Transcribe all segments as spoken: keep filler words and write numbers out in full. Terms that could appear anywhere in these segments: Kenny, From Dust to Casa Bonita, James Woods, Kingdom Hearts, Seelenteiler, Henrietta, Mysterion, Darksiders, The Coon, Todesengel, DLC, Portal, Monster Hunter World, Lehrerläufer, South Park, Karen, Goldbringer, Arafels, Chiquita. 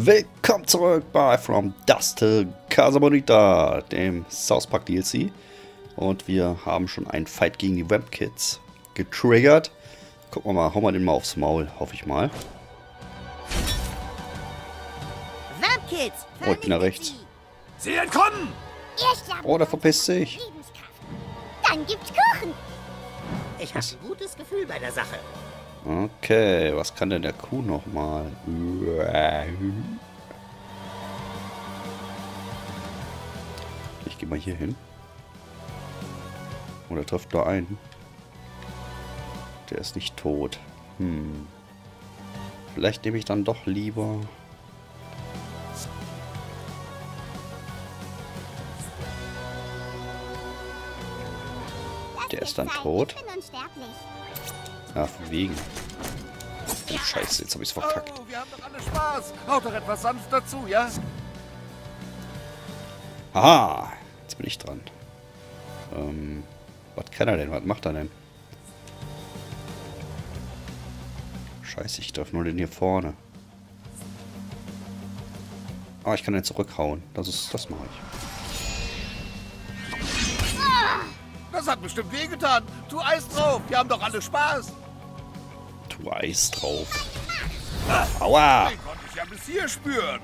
Willkommen zurück bei From Dust to Casa Bonita, dem South Park D L C. Und wir haben schon einen Fight gegen die Web Kids getriggert. Gucken wir mal, hauen wir den mal aufs Maul, hoffe ich mal. Web Kids, oh, ich bin da rechts. Sie entkommen! Oh, da verpisst sich. Dann gibt's Kuchen. Ich habe ein gutes Gefühl bei der Sache. Okay, was kann denn der Kuh nochmal? Ich gehe mal hier hin. Oder trifft da einen? Der ist nicht tot. Hm. Vielleicht nehme ich dann doch lieber. Der ist dann tot. Ja, von wegen. Oh, Scheiße, jetzt hab ich's verkackt. Oh, wir haben doch alle Spaß. Haut doch etwas sanft dazu, ja? Aha, jetzt bin ich dran. Ähm, was kann er denn? Was macht er denn? Scheiße, ich darf nur den hier vorne. Ah, ich kann den zurückhauen. Das ist, das mache ich. Das hat bestimmt wehgetan. Tu Eis drauf. Wir haben doch alle Spaß. Tu Eis drauf. Aua. Den konnte ich ja bis hier spüren.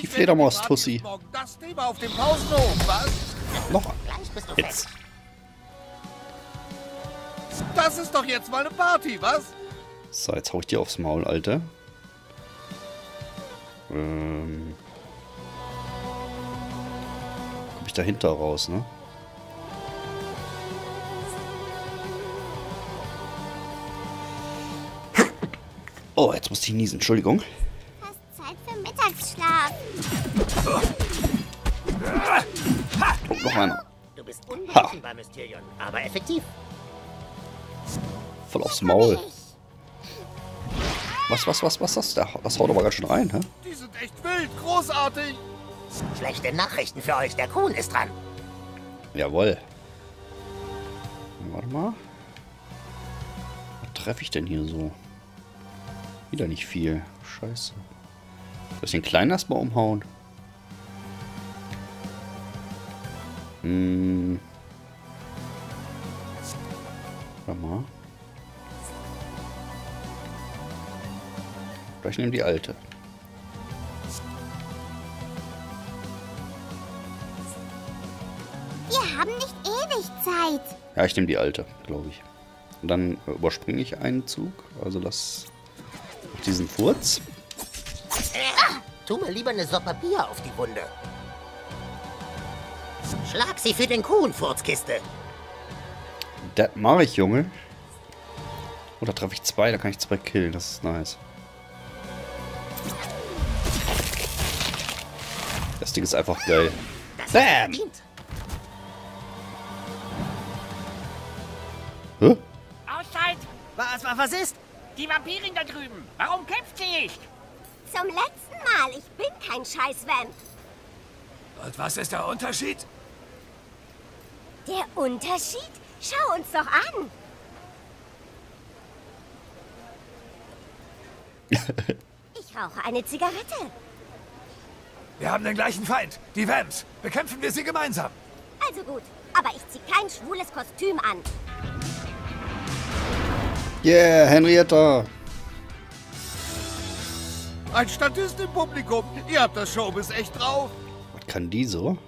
Die Fledermaus-Tussi. Das Thema auf dem Pausenhof, was? Noch ein. Jetzt. Das ist doch jetzt mal eine Party, was? So, jetzt hau ich dir aufs Maul, Alter. Ähm... Komm ich dahinter raus, ne? Oh, jetzt muss ich niesen, Entschuldigung. Fast Zeit für Mittagsschlaf. Oh, noch einer. Du bist unberechenbar, Mysterion, aber effektiv. Voll aufs Maul. Was, was, was, was, das? Das haut aber ganz schön rein, hä? Die sind echt wild, großartig. Schlechte Nachrichten für euch, der Coon ist dran. Jawohl. Warte mal. Was treffe ich denn hier so? Wieder nicht viel. Scheiße. Soll ich den Kleinen erstmal umhauen? Hm. Warte mal. Vielleicht nehmen die Alte. Wir haben nicht ewig Zeit. Ja, ich nehme die Alte, glaube ich. Und dann überspringe ich einen Zug. Also das... diesen Furz. Ah, tu mir lieber eine Soppe Bier auf die Wunde. Schlag sie für den Kuhn, Furzkiste. Das mache ich, Junge. Oh, da treffe ich zwei, da kann ich zwei killen, das ist nice. Das Ding ist einfach geil. Bam! Hä? Auszeit! Was, was ist? Die Vampirin da drüben. Warum kämpft sie nicht? Zum letzten Mal. Ich bin kein Scheiß-Vamp. Und was ist der Unterschied? Der Unterschied? Schau uns doch an. Ich rauche eine Zigarette. Wir haben den gleichen Feind. Die Vamps. Bekämpfen wir sie gemeinsam. Also gut. Aber ich ziehe kein schwules Kostüm an. Yeah, Henrietta! Ein Statist im Publikum. Ihr habt das Showbiz echt drauf. Was kann die so?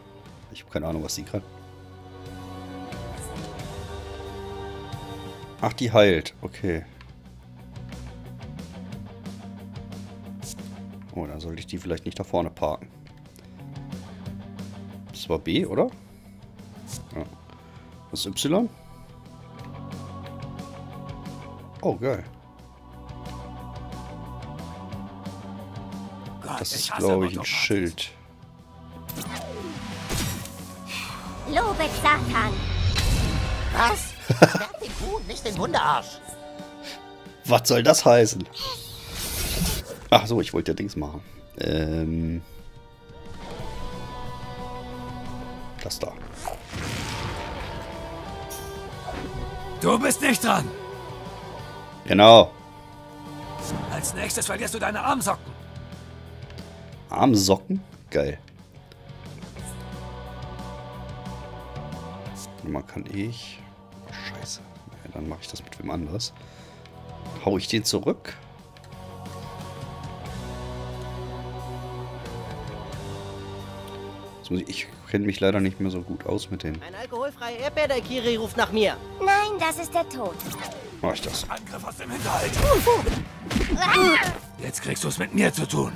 Ich habe keine Ahnung, was sie kann. Ach, die heilt. Okay. Oh, dann sollte ich die vielleicht nicht da vorne parken. Das war B, oder? Ja. Das ist Y. Oh, geil. Gott, das ist, glaube ich, ein Schild. Lobet Satan. Was? Schlag den Kuh, nicht den Hundearsch. Was soll das heißen? Ach so, ich wollte ja Dings machen. Ähm. Das da. Du bist nicht dran. Genau. Als nächstes verlierst du deine Armsocken. Armsocken? Geil. Nochmal kann ich... Oh, scheiße. Ja, dann mache ich das mit wem anders. Hau ich den zurück? Ich kenne mich leider nicht mehr so gut aus mit denen. Ein alkoholfreier Erdbeer-Daiquiri ruft nach mir. Nein, das ist der Tod. Mach ich das. Angriff aus dem Hinterhalt. Jetzt kriegst du es mit mir zu tun.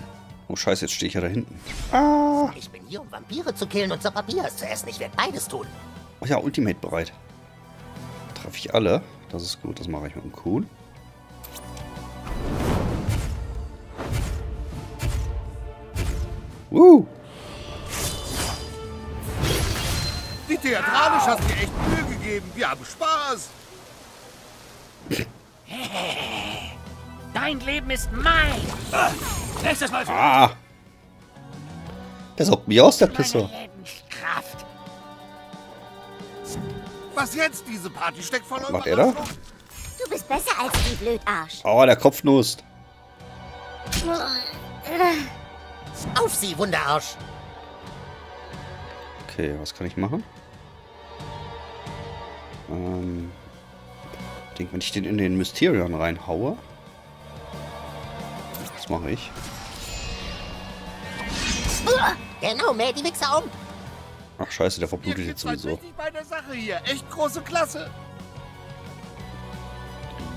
Oh Scheiße, jetzt stehe ich ja da hinten. Ah. Ich bin hier, um Vampire zu killen und Sopapias zu essen. Ich werde beides tun. Ach ja, Ultimate bereit. Treffe ich alle. Das ist gut, das mache ich mit dem Kuhn. Woo! Wie theatralisch hast du echt Mühe gegeben. Wir haben Spaß. Dein Leben ist mein. Ah, nächstes Mal. Ah. Der saugt mich aus, der Pisser. Was jetzt? Diese Party steckt voll. Macht er da? Du bist besser als die Blödarsch. Oh, der Kopfnuss. Auf sie, Wunderarsch. Okay, was kann ich machen? Ähm, ich denke, wenn ich den in den Mysterion reinhaue. Was mache ich? Genau, mehr die Wichser um. Ach scheiße, der verblutet jetzt sowieso. Bei der Sache hier. Echt große Klasse.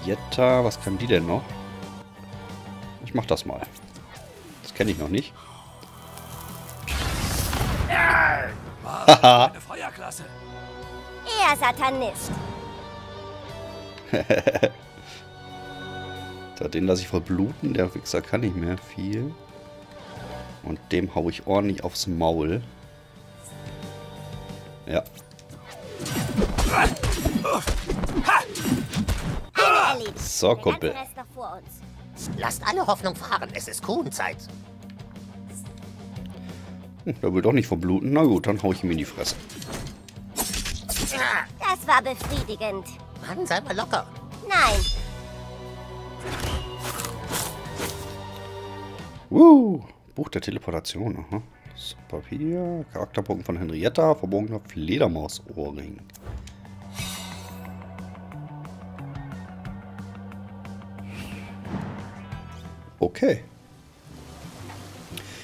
Jetta, was kann die denn noch? Ich mach das mal. Das kenne ich noch nicht. Haha. Feuerklasse. Er Satanist. Den lasse ich verbluten. Der Wichser kann nicht mehr viel. Und dem hau ich ordentlich aufs Maul. Ja. So, Kumpel. Lasst alle Hoffnung fahren. Es ist Kuhenzeit. Der will doch nicht verbluten. Na gut, dann hau ich ihm in die Fresse. Das war befriedigend. Mann, sei mal locker. Nein. Woo. Buch der Teleportation. Aha. So, Papier. Charakterbogen von Henrietta. Verbogener Fledermausohrring. Okay.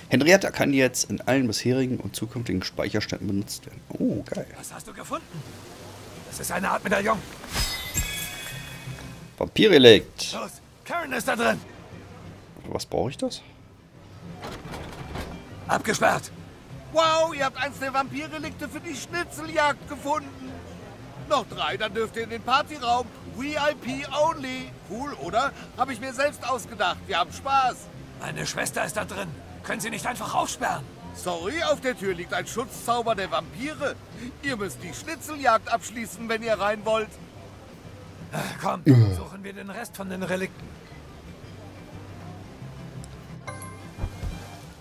Henrietta kann jetzt in allen bisherigen und zukünftigen Speicherstätten benutzt werden. Oh, geil. Was hast du gefunden? Das ist eine Art Medaillon. Vampirelekt. Los, Karen ist da drin. Was brauche ich das? Abgesperrt. Wow, ihr habt eins der Vampirrelikte für die Schnitzeljagd gefunden. Noch drei, dann dürft ihr in den Partyraum. V I P only. Cool, oder? Habe ich mir selbst ausgedacht. Wir haben Spaß. Meine Schwester ist da drin. Können Sie nicht einfach aufsperren? Sorry, auf der Tür liegt ein Schutzzauber der Vampire. Ihr müsst die Schnitzeljagd abschließen, wenn ihr rein wollt. Ach, komm, suchen wir den Rest von den Relikten.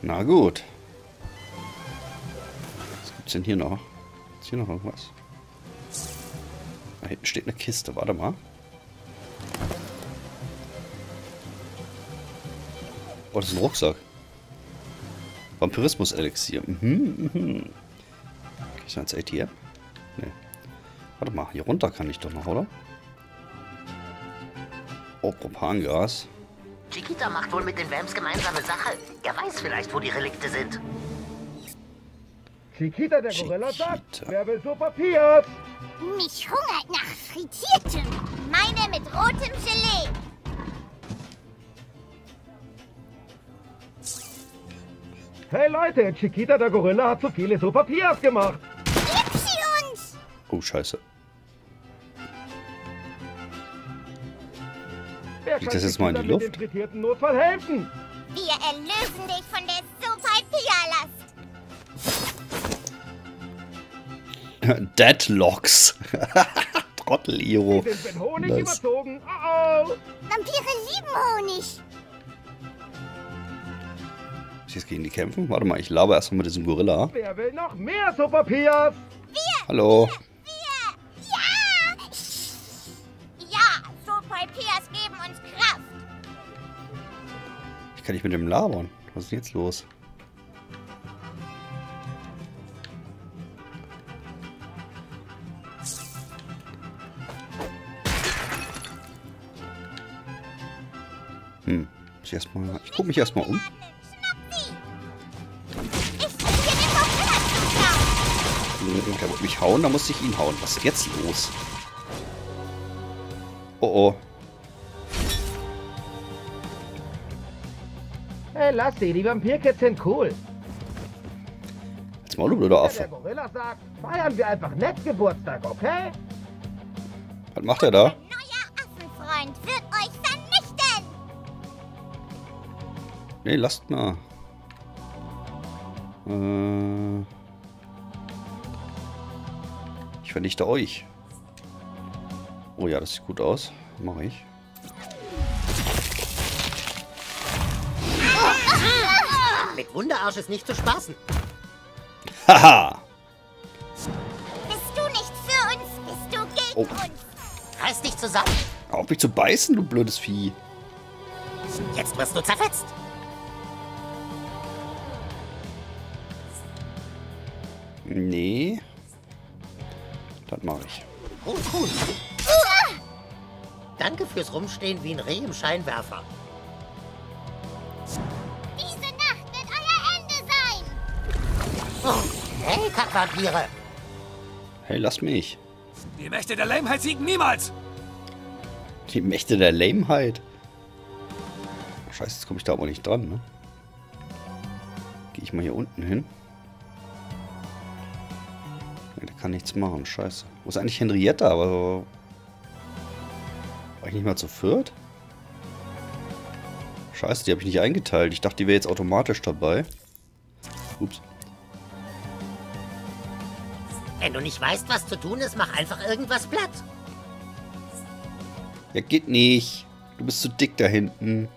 Na gut. Was gibt's denn hier noch? Ist hier noch irgendwas? Da hinten steht eine Kiste, warte mal. Oh, das ist ein Rucksack. Vampirismus-Elixier. Mhm, mhm. Kann ich das jetzt A T M? Nee. Warte mal, hier runter kann ich doch noch, oder? Oh, Propangas. Chiquita macht wohl mit den Vamps gemeinsame Sache. Er weiß vielleicht, wo die Relikte sind. Chiquita, der Gorilla sagt, wer will so Papier? Mich hungert nach frittiertem. Meine mit rotem Gelee. Hey Leute, Chiquita der Gorilla hat so viele Sopapias gemacht. Gib sie uns! Oh Scheiße. Wer kann das jetzt mal in die Luft? Mit dem frittierten Notfall helfen? Wir erlösen dich von der Sopapia-Last. Deadlocks. Trottel-Iro. Die sind mit Honig nice. Überzogen. Oh oh. Vampire lieben Honig. Jetzt gegen die kämpfen? Warte mal, ich laber erstmal mit diesem Gorilla. Wer will noch mehr Sopapias? Wir! Hallo! Wir! Wir! Ja! Ja! Sopapias geben uns Kraft! kann ich mit dem labern? Was ist jetzt los? Hm. Ich, erstmal, ich guck mich erstmal um. Er wollte mich hauen, da musste ich ihn hauen. Was ist jetzt los? Oh oh. Hey, Lassi, die Vampirkids sind cool. Jetzt mal du blöder Affe. Der Gorilla sagt, feiern wir einfach nett Geburtstag, okay? Was macht er da? Ein neuer Affenfreund wird euch vernichten. Nee, lasst mal. Äh... Ich vernichte euch. Oh ja, das sieht gut aus. Mache ich. Mit Wunderarsch ist nicht zu spaßen. Haha! Bist du nicht für uns, bist du gegen oh. uns. Reiß dich zusammen. Auf mich zu beißen, du blödes Vieh. Jetzt wirst du zerfetzt. Nee. Das mache ich. Gut, gut. Danke fürs Rumstehen wie ein Reh im Scheinwerfer. Diese Nacht wird euer Ende sein. Oh, hey, Kackvampire. Hey, lass mich. Die Mächte der Lähmheit siegen niemals. Die Mächte der Lähmheit? Scheiße, jetzt komme ich da aber nicht dran, ne? Gehe ich mal hier unten hin. Der kann nichts machen, scheiße. Wo ist eigentlich Henrietta? Aber war ich nicht mal zu viert? Scheiße, die habe ich nicht eingeteilt. Ich dachte, die wäre jetzt automatisch dabei. Ups. Wenn du nicht weißt, was zu tun ist, mach einfach irgendwas platt. Ja, geht nicht. Du bist zu dick da hinten.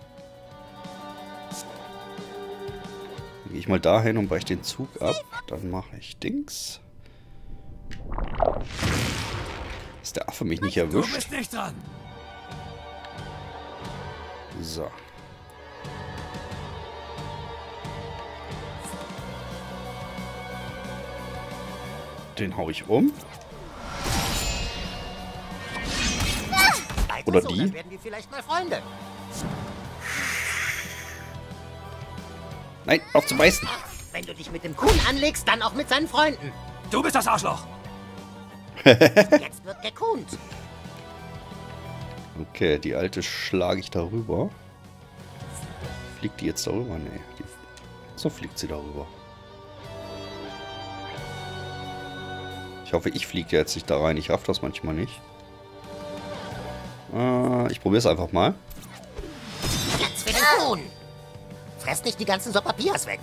Dann gehe ich mal dahin und breche den Zug ab. Dann mache ich Dings. Dass der Affe mich nicht erwischt. Du bist nicht dran. So. Den hau ich um. Oder die. Dann werden wir vielleicht mal Freunde. Nein, auf zu beißen. Wenn du dich mit dem Kuhn anlegst, dann auch mit seinen Freunden. Du bist das Arschloch. Jetzt wird gekunt. Okay, die alte schlage ich darüber. Fliegt die jetzt darüber? Nee. Die, so fliegt sie darüber. Ich hoffe, ich fliege jetzt nicht da rein. Ich raff das manchmal nicht. Äh, ich probiere es einfach mal. Platz für den Kuhn. Fress nicht die ganzen Sopapias weg.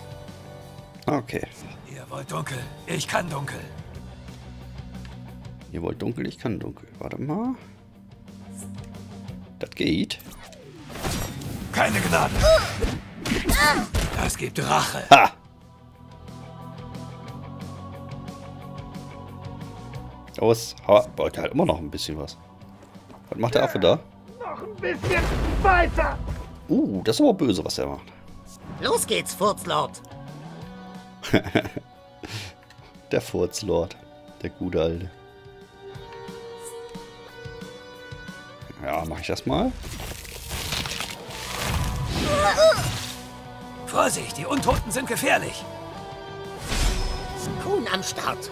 Okay. Ihr wollt dunkel. Ich kann dunkel. Ihr wollt dunkel, ich kann dunkel. Warte mal. Das geht. Keine Gnade. Das gibt Rache. Ha! Aus. Ha, wollte halt immer noch ein bisschen was. Was macht der Affe da? Noch ein bisschen weiter. Uh, das ist aber böse, was er macht. Los geht's, Furzlord. Der Furzlord. Der gute Alte. Ja, mach ich das mal. Vorsicht, die Untoten sind gefährlich. Kuhn am Start.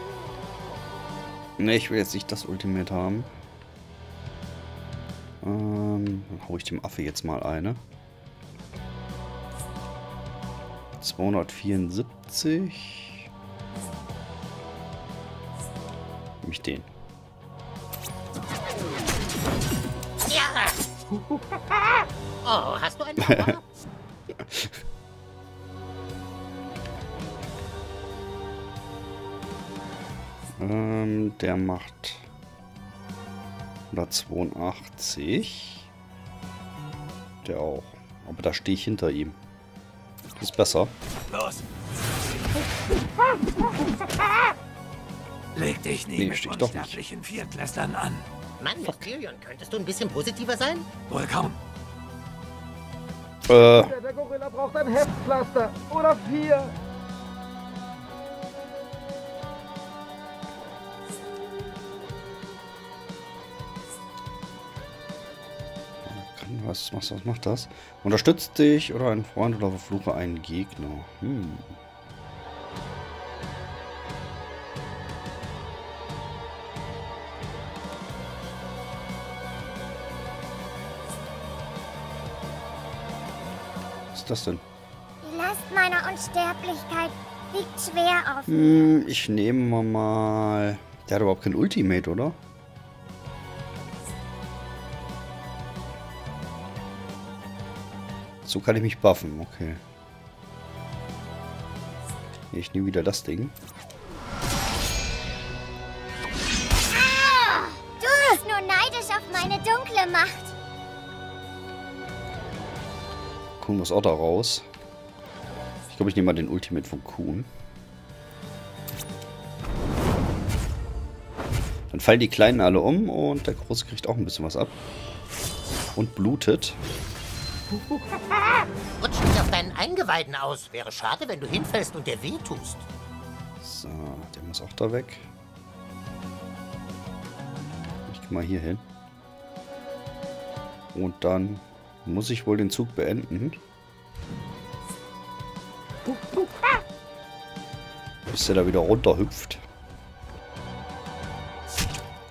Ne, ich will jetzt nicht das Ultimate haben. Ähm, dann hau ich dem Affe jetzt mal eine. zweihundertvierundsiebzig. Nimm ich den. Oh, hast du einen Mauer? ähm, der macht hundertzweiundachtzig. Der auch. Aber da stehe ich hinter ihm. Das ist besser. Los! Leg dich nie nee, mit unsterblichen Viertklässlern an. Mann, Mysterion, könntest du ein bisschen positiver sein? Wohl kaum. Äh. Der Gorilla braucht ein Heftpflaster. Oder vier. Was, was, was macht das? Unterstützt dich oder einen Freund oder verfluche einen Gegner. Hm. Was ist das denn? Die Last meiner Unsterblichkeit liegt schwer auf. Hm, ich nehme mal... Der hat überhaupt kein Ultimate, oder? So kann ich mich buffen, okay. Ich nehme wieder das Ding. Ah, du bist nur neidisch auf meine dunkle Macht. Kuhn muss auch da raus. Ich glaube, ich nehme mal den Ultimate von Kuhn. Dann fallen die Kleinen alle um und der Große kriegt auch ein bisschen was ab. Und blutet. Rutsch nicht auf deinen Eingeweiden aus. Wäre schade, wenn du hinfällst und dir wehtust. So, der muss auch da weg. Ich gehe mal hier hin. Und dann muss ich wohl den Zug beenden. Bis er da wieder runterhüpft.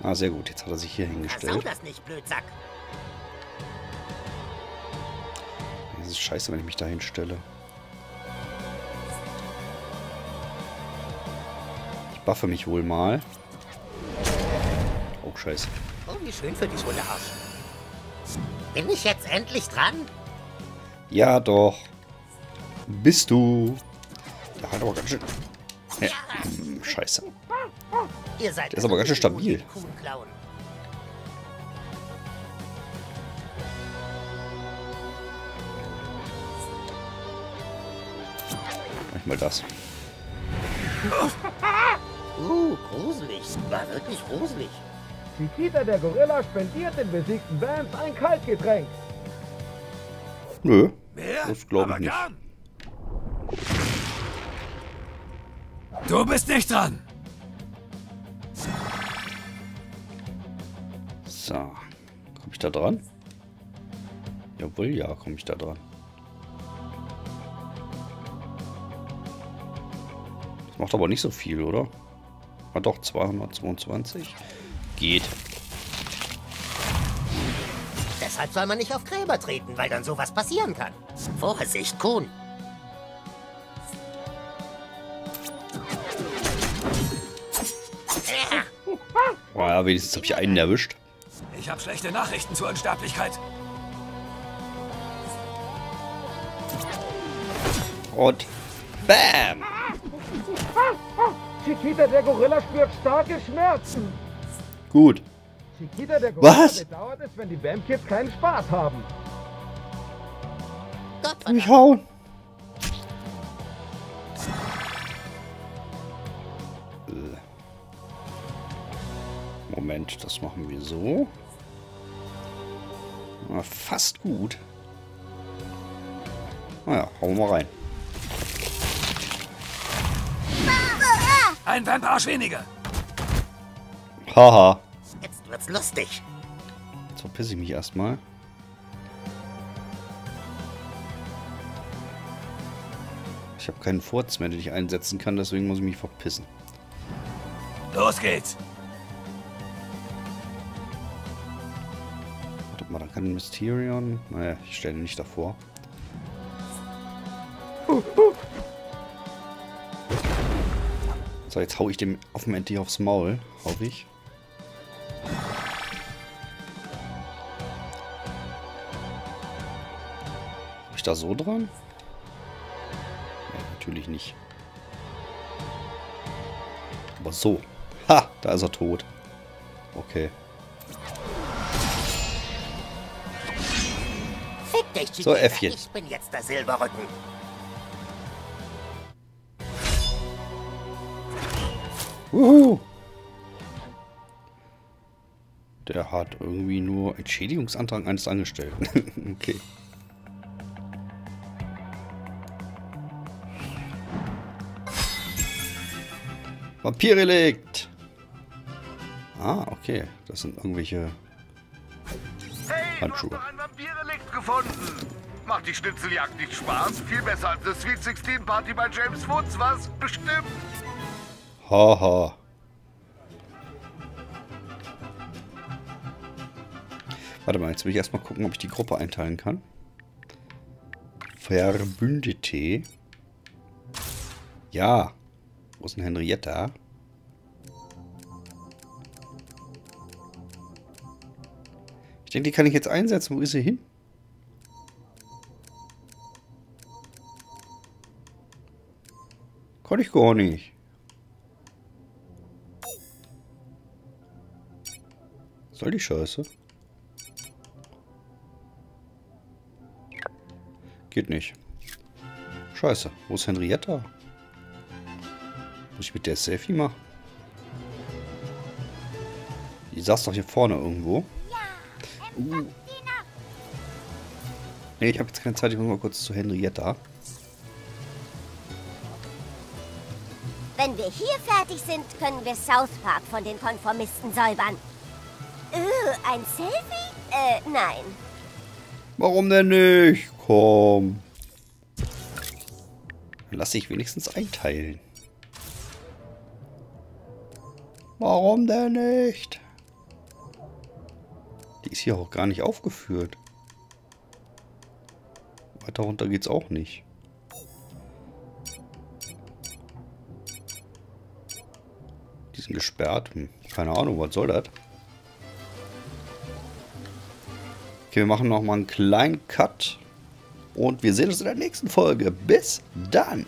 Ah, sehr gut. Jetzt hat er sich hier hingestellt. Versau das nicht, Blödsack. Das ist scheiße, wenn ich mich da hinstelle. Ich buffe mich wohl mal. Oh, scheiße. Oh, wie schön für die Runde aus. Bin ich jetzt endlich dran? Ja, doch. Bist du. Der hat aber ganz schön... Ja. Hm, scheiße. Ihr seid der ist aber ganz schön stabil. Mal das. Uh, gruselig. War wirklich gruselig. Chiquita, der Gorilla, spendiert den besiegten Vans ein Kaltgetränk. Nö, das glaube ich nicht. Du bist nicht dran. So, komme ich da dran? Jawohl, ja, komme ich da dran. Macht aber nicht so viel, oder? War doch zweihundertzweiundzwanzig. Geht. Deshalb soll man nicht auf Gräber treten, weil dann sowas passieren kann. Vorsicht, Kuhn. Boah, ja, wenigstens habe ich einen erwischt. Ich habe schlechte Nachrichten zur Unsterblichkeit. Und bam! Chiquita, der Gorilla spürt starke Schmerzen. Gut. Chiquita, der Gorilla was? Bedauert es, wenn die Bam-Kids keinen Spaß haben. Gott, mich hauen. Moment, das machen wir so. Na, fast gut. Naja, hauen wir rein. Ein Vamparsch weniger. Haha. Jetzt wird's lustig. Jetzt verpiss ich mich erstmal. Ich habe keinen Furz mehr, den ich einsetzen kann, deswegen muss ich mich verpissen. Los geht's. Warte mal, dann kann Mysterion. Naja, ich stelle ihn nicht davor. Uh, uh. So, jetzt hau ich dem auf dem Ende aufs Maul, hoffe ich. Bin ich da so dran? Ja, natürlich nicht. Aber so. Ha, da ist er tot. Okay. Fick dich, Chiquita. So, Äffchen. Ich bin jetzt der Silberrücken. Uhu. Der hat irgendwie nur Entschädigungsantrag eines Angestellten. Okay. Papierrelikt. Ah, okay. Das sind irgendwelche Handschuhe. Hey, ich hab ein Vampirrelikt gefunden. Macht die Schnitzeljagd nicht Spaß? Viel besser als eine Sweet sechzehn Party bei James Woods, was? Bestimmt. Haha. Ha. Warte mal, jetzt will ich erstmal gucken, ob ich die Gruppe einteilen kann. Verbündete. Ja. Wo ist denn Henrietta? Ich denke, die kann ich jetzt einsetzen. Wo ist sie hin? Konnte ich gar nicht. Was soll die Scheiße? Geht nicht. Scheiße. Wo ist Henrietta? Muss ich mit der Selfie machen? Die saß doch hier vorne irgendwo. Uh. Ne, ich habe jetzt keine Zeit. Ich muss mal kurz zu Henrietta. Wenn wir hier fertig sind, können wir South Park von den Konformisten säubern. Uh, ein Selfie? Äh, nein. Warum denn nicht? Komm. Dann lass ich wenigstens einteilen. Warum denn nicht? Die ist hier auch gar nicht aufgeführt. Weiter runter geht's auch nicht. Die sind gesperrt. Hm, keine Ahnung, was soll das? Okay, wir machen nochmal einen kleinen Cut. Und wir sehen uns in der nächsten Folge. Bis dann!